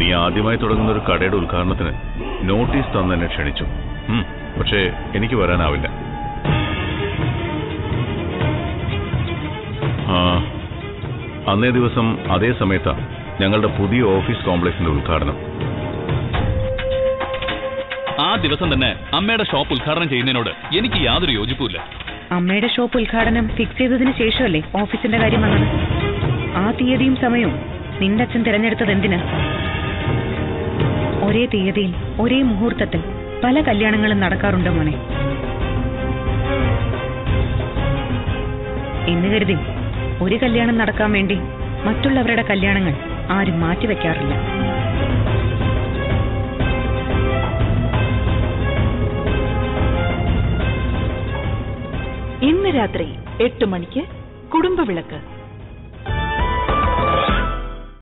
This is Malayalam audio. നീ ആദ്യമായി തുടങ്ങുന്ന ഒരു കടയുടെ ഉദ്ഘാടനത്തിന് നോട്ടീസ് തന്നെ ക്ഷണിച്ചു. പക്ഷേ എനിക്ക് വരാനാവില്ല. അന്നേ ദിവസം അതേ സമയത്താണ് ഞങ്ങളുടെ പുതിയ ഓഫീസ് കോംപ്ലക്സിന്റെ ഉദ്ഘാടനം. ആ ദിവസം തന്നെ അമ്മയുടെ ഷോപ്പ് ഉദ്ഘാടനം ചെയ്യുന്നതിനോട് എനിക്ക് യാതൊരു യോജിപ്പുമില്ല. അമ്മയുടെ ഷോപ്പ് ഉദ്ഘാടനം ഫിക്സ് ചെയ്തതിന് ശേഷമല്ലേ ഓഫീസിന്റെ കാര്യം വന്നത്? ആ തീയതിയും സമയവും നിന്റെ അച്ഛൻ തിരഞ്ഞെടുത്തത് എന്തിനാ? ഒരേ തീയതിയിൽ ഒരേ മുഹൂർത്തത്തിൽ പല കല്യാണങ്ങളും നടക്കാറുണ്ട് മോനെ. എന്ന് കരുതി ഒരു കല്യാണം നടക്കാൻ വേണ്ടി മറ്റുള്ളവരുടെ കല്യാണങ്ങൾ ആരും മാറ്റിവെക്കാറില്ല. ഇന്ന് രാത്രി 8 മണിക്ക് കുടുംബവിളക്ക്.